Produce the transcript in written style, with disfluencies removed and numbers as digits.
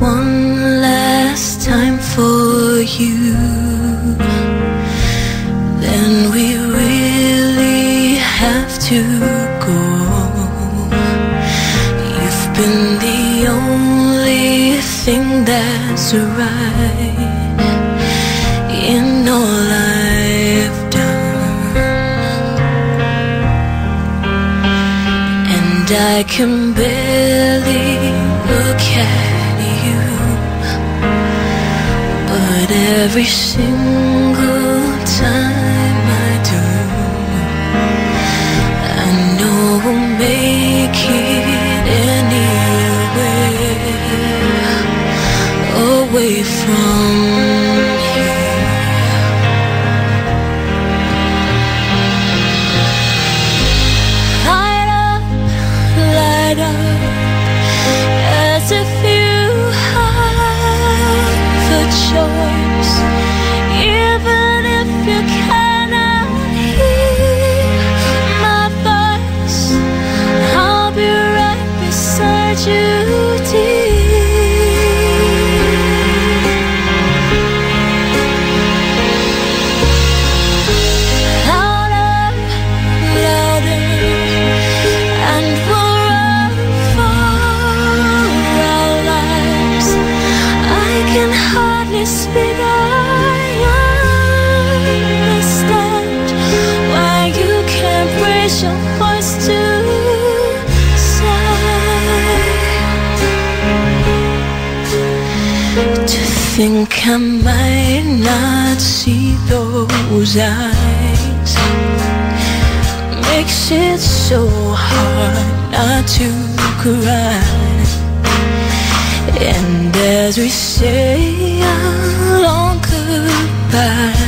one last time for you. Then we really have to go. You've been the only thing that's right in all I've done, and I can barely look at you, but every single time I do, I know we'll make it anywhere away from here. Light up, as if you choice, even if you cannot hear my voice, I'll be right beside you, dear. Louder, louder, and we'll run for our lives. I can hide. Speak, I understand why you can't raise your voice to say. To think I might not see those eyes makes it so hard not to cry. And as we say our long goodbye,